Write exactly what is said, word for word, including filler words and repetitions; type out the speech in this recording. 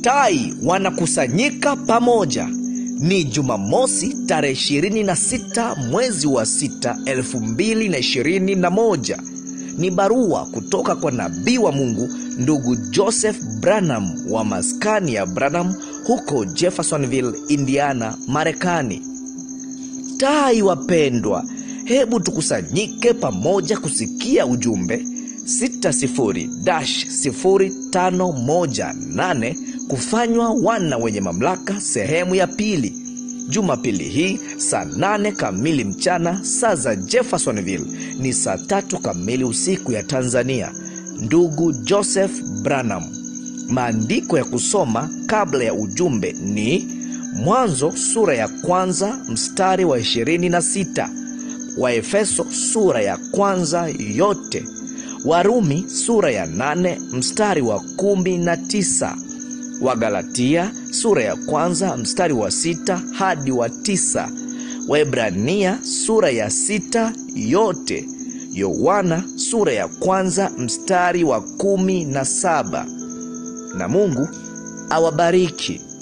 Tai wanakusanyika pamoja. Ni Jumamosi tarehe ishirini na sita mwezi wa sita elfu mbili na ishirini na moja. Ni barua kutoka kwa nabii wa Mungu ndugu Joseph Branham wa maskani ya Branham huko Jeffersonville, Indiana, Marekani. Tai wapendwa, hebu tukusanyike pamoja kusikia ujumbe sita sifuri dash zero tano moja nane kufanywa wana wenye mamlaka, sehemu ya pili, Jumapili hii saa nane kamili mchana saa za Jeffersonville, ni saa tatu kamili usiku ya Tanzania. Ndugu Joseph Branham. Maandiko ya kusoma kabla ya ujumbe ni Mwanzo sura ya kwanza mstari wa ishirini na sita, Waefeso sura ya kwanza yote, Warumi sura ya nane mstari wa kumi na tisa, Wagalatia sura ya kwanza mstari wa sita hadi wa tisa, Waebrania sura ya sita yote, Yowana sura ya kwanza mstari wa kumi na saba. Na Mungu awabariki.